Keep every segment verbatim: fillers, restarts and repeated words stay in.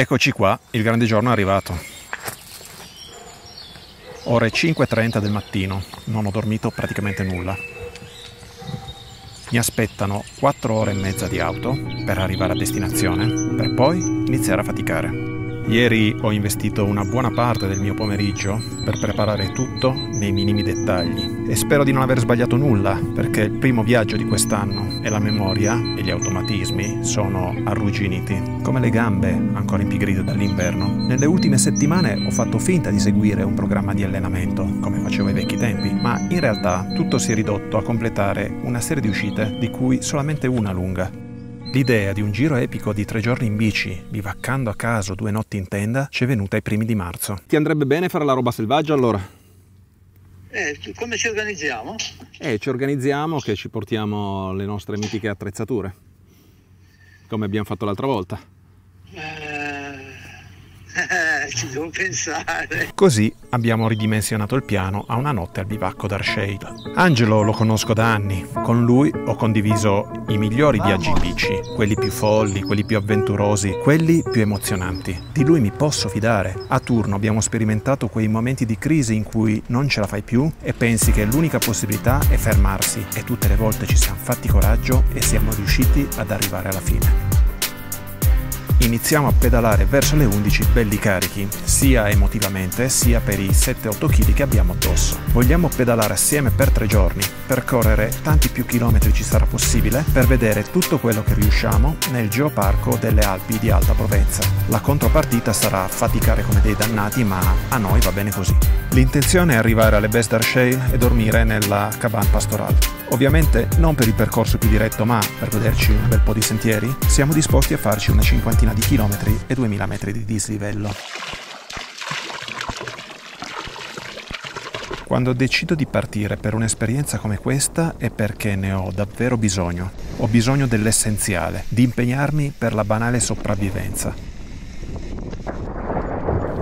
Eccoci qua, il grande giorno è arrivato. Ore cinque e trenta del mattino, non ho dormito praticamente nulla. Mi aspettano quattro ore e mezza di auto per arrivare a destinazione, per poi iniziare a faticare. Ieri ho investito una buona parte del mio pomeriggio per preparare tutto nei minimi dettagli e spero di non aver sbagliato nulla, perché il primo viaggio di quest'anno e la memoria e gli automatismi sono arrugginiti, come le gambe ancora impigrite dall'inverno. Nelle ultime settimane ho fatto finta di seguire un programma di allenamento, come facevo ai vecchi tempi, ma in realtà tutto si è ridotto a completare una serie di uscite di cui solamente una lunga. L'idea di un giro epico di tre giorni in bici, bivaccando a caso due notti in tenda, ci è venuta ai primi di marzo. Ti andrebbe bene fare la roba selvaggia allora? Eh, come ci organizziamo? Eh, ci organizziamo che ci portiamo le nostre mitiche attrezzature, come abbiamo fatto l'altra volta. Eh, eh, ci devo pensare. Così abbiamo ridimensionato il piano a una notte al bivacco d'Archail. Angelo lo conosco da anni, con lui ho condiviso i migliori viaggi in bici, quelli più folli, quelli più avventurosi, quelli più emozionanti. Di lui mi posso fidare. A turno abbiamo sperimentato quei momenti di crisi in cui non ce la fai più e pensi che l'unica possibilità è fermarsi, e tutte le volte ci siamo fatti coraggio e siamo riusciti ad arrivare alla fine. Iniziamo a pedalare verso le undici belli carichi, sia emotivamente sia per i sette otto chili che abbiamo addosso. Vogliamo pedalare assieme per tre giorni, percorrere tanti più chilometri ci sarà possibile per vedere tutto quello che riusciamo nel Geoparco delle Alpi di Alta Provenza. La contropartita sarà faticare come dei dannati, ma a noi va bene così. L'intenzione è arrivare alle Bes d'Archail e dormire nella Cabane Pastorale. Ovviamente non per il percorso più diretto, ma per goderci un bel po' di sentieri, siamo disposti a farci una cinquantina di chilometri e duemila metri di dislivello. Quando decido di partire per un'esperienza come questa è perché ne ho davvero bisogno. Ho bisogno dell'essenziale, di impegnarmi per la banale sopravvivenza.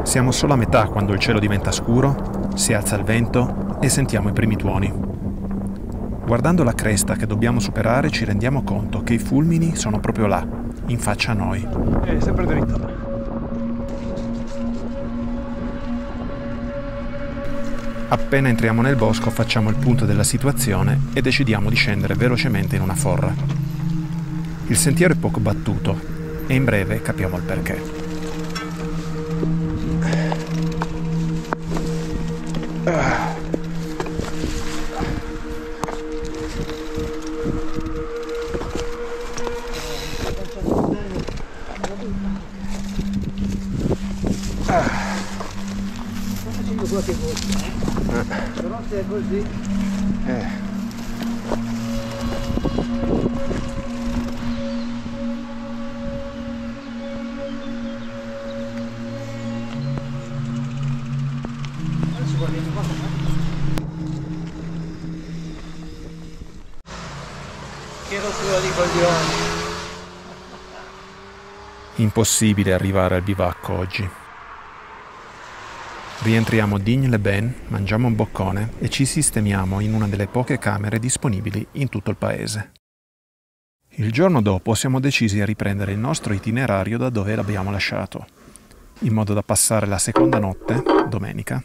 Siamo solo a metà quando il cielo diventa scuro, si alza il vento e sentiamo i primi tuoni. Guardando la cresta che dobbiamo superare ci rendiamo conto che i fulmini sono proprio là, in faccia a noi. È sempre dritto. Appena entriamo nel bosco facciamo il punto della situazione e decidiamo di scendere velocemente in una forra. Il sentiero è poco battuto e in breve capiamo il perché. Ah. Così. Eh. Che rottura di coglioni. Impossibile arrivare al bivacco oggi. Rientriamo a Digne-les-Bains, mangiamo un boccone e ci sistemiamo in una delle poche camere disponibili in tutto il paese. Il giorno dopo siamo decisi a riprendere il nostro itinerario da dove l'abbiamo lasciato, in modo da passare la seconda notte, domenica,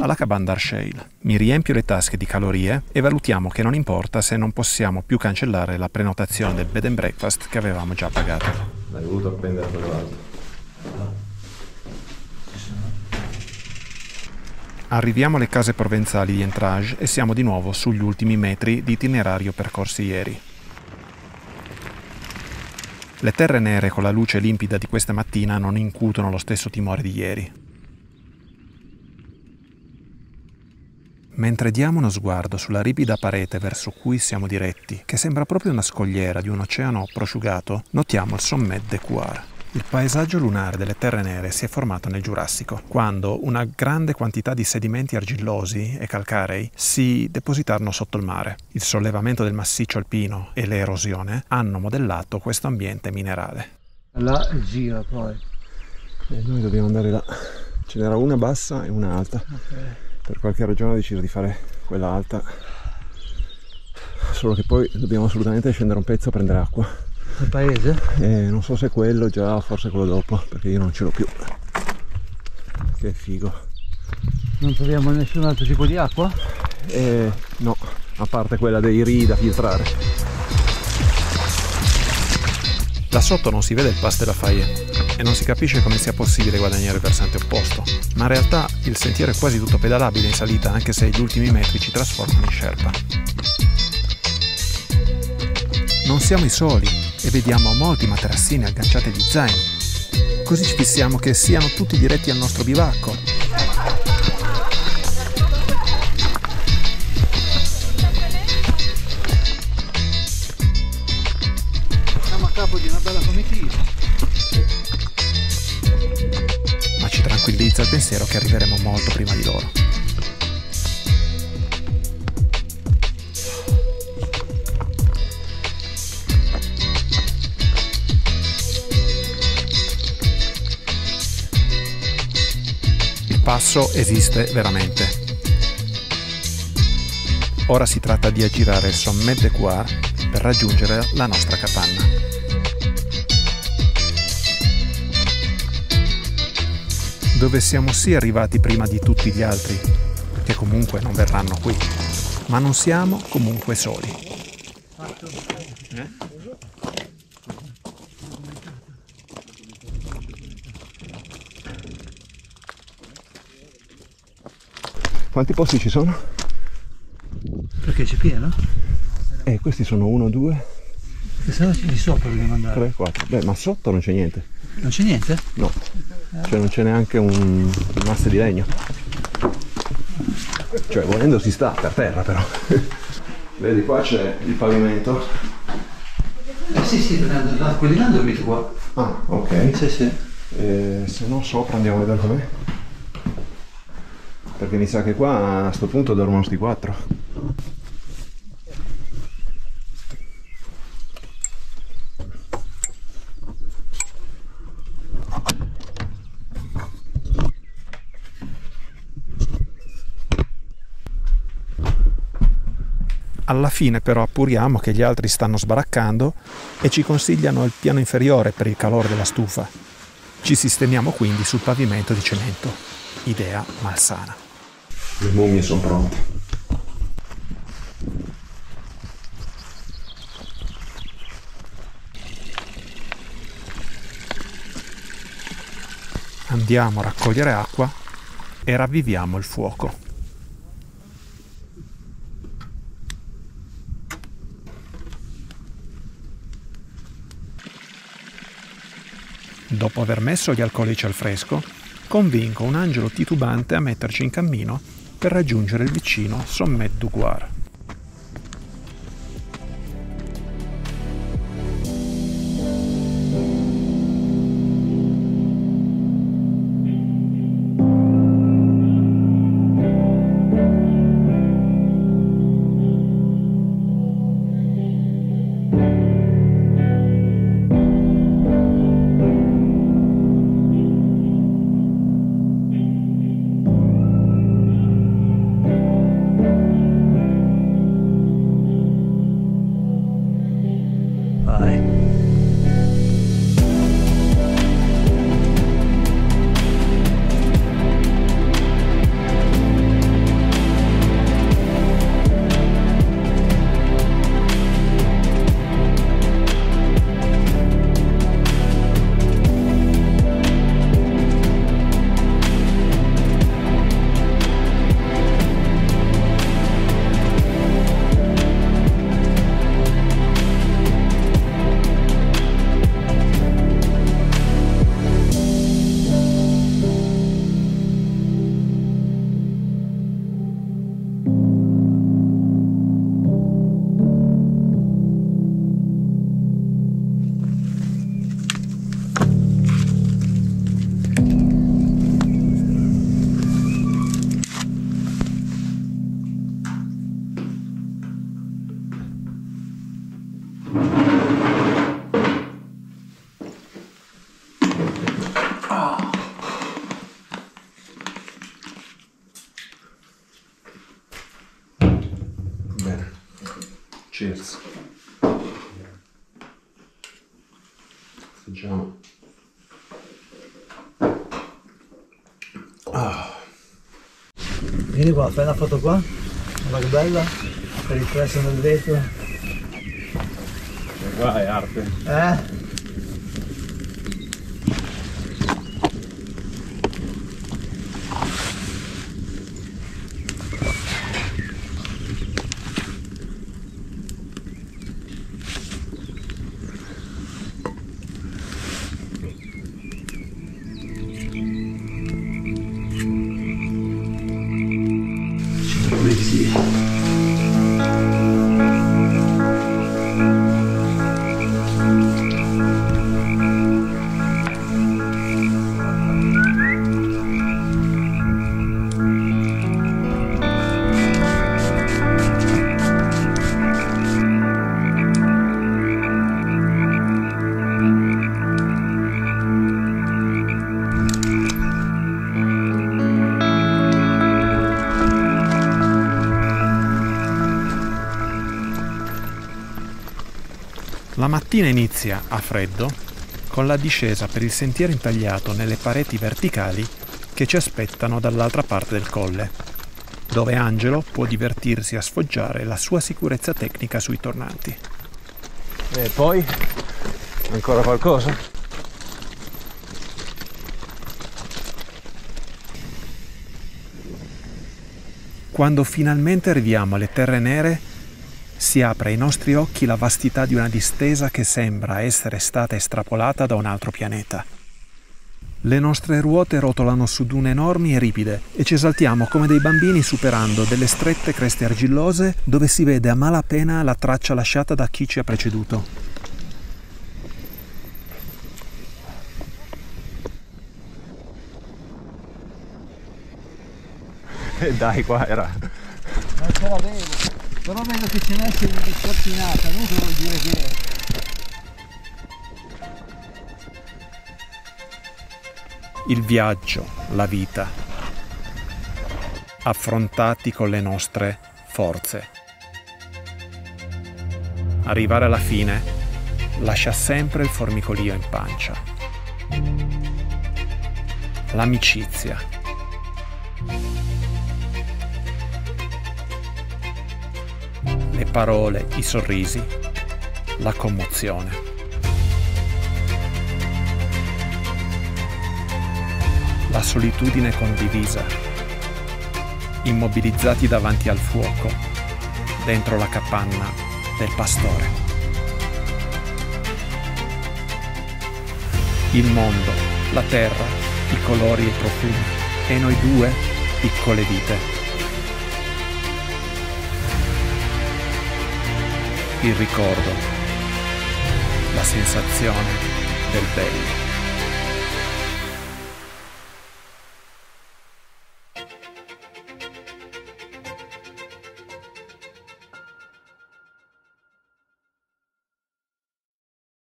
alla Cabane d'Archail. Mi riempio le tasche di calorie e valutiamo che non importa se non possiamo più cancellare la prenotazione del bed and breakfast che avevamo già pagato. L'hai voluto appendere quell'altro? Arriviamo alle case provenzali di Entrages e siamo di nuovo sugli ultimi metri di itinerario percorsi ieri. Le terre nere con la luce limpida di questa mattina non incutono lo stesso timore di ieri. Mentre diamo uno sguardo sulla ripida parete verso cui siamo diretti, che sembra proprio una scogliera di un oceano prosciugato, notiamo il sommet du Couard. Il paesaggio lunare delle Terre Nere si è formato nel Giurassico, quando una grande quantità di sedimenti argillosi e calcarei si depositarono sotto il mare. Il sollevamento del massiccio alpino e l'erosione hanno modellato questo ambiente minerale. Là gira poi. E noi dobbiamo andare là. Ce n'era una bassa e una alta. Okay. Per qualche ragione ho deciso di fare quella alta. Solo che poi dobbiamo assolutamente scendere un pezzo a prendere acqua. il paese e non so se è quello già, forse quello dopo, perché io non ce l'ho più. Che figo. Non troviamo nessun altro tipo di acqua? Eh, no, a parte quella dei rii da filtrare. Da sotto non si vede il Pas de la Faye e non si capisce come sia possibile guadagnare il versante opposto, ma in realtà il sentiero è quasi tutto pedalabile in salita, anche se gli ultimi metri ci trasformano in sherpa. Non siamo i soli e vediamo molti materassini agganciati agli zaini, così ci fissiamo che siano tutti diretti al nostro bivacco. Siamo a capo di una bella comitiva. Tranquillizza il pensiero che arriveremo molto prima di loro. Il passo esiste veramente. Ora si tratta di aggirare il sommet du Couard per raggiungere la nostra capanna. Dove siamo sì arrivati prima di tutti gli altri, che comunque non verranno qui, ma non siamo comunque soli. Eh? Quanti posti ci sono? Perché c'è pieno? Eh, questi sono uno, due. Perché se no di sopra dobbiamo andare. Tre, quattro. Beh, ma sotto non c'è niente. Non c'è niente? No. Cioè non c'è neanche un, un asse di legno. Cioè volendo si sta per terra però. Vedi qua c'è il pavimento. Eh sì sì, quelli là hanno dormito qua. Ah ok. Sì sì. Eh, se no sopra andiamo a vedere com'è. Perché mi sa che qua a sto punto dormono sti quattro. Alla fine però appuriamo che gli altri stanno sbaraccando e ci consigliano il piano inferiore per il calore della stufa. Ci sistemiamo quindi sul pavimento di cemento. Idea malsana. Le mummie sono pronte. Andiamo a raccogliere acqua e ravviviamo il fuoco. Dopo aver messo gli alcolici al fresco, convinco un Angelo titubante a metterci in cammino per raggiungere il vicino sommet du Couard. Cheers. Ah. Vieni qua, fai una foto qua, guarda che bella, per il prezzo del vetro. E qua è arte. Eh? La mattina inizia, a freddo, con la discesa per il sentiero intagliato nelle pareti verticali che ci aspettano dall'altra parte del colle, dove Angelo può divertirsi a sfoggiare la sua sicurezza tecnica sui tornanti. E poi? Ancora qualcosa? Quando finalmente arriviamo alle Terre Nere, si apre ai nostri occhi la vastità di una distesa che sembra essere stata estrapolata da un altro pianeta. Le nostre ruote rotolano su dune enormi e ripide e ci esaltiamo come dei bambini superando delle strette creste argillose dove si vede a malapena la traccia lasciata da chi ci ha preceduto. E dai, qua era... Non ce l'avevo. Però meno che ce n'esce di sfortunata, non vuol dire che è. Il viaggio, la vita, affrontati con le nostre forze. Arrivare alla fine lascia sempre il formicolio in pancia. L'amicizia. Le parole, i sorrisi, la commozione. La solitudine condivisa. Immobilizzati davanti al fuoco, dentro la capanna del pastore. Il mondo, la terra, i colori e i profumi. E noi due, piccole vite. Il ricordo, la sensazione del bello.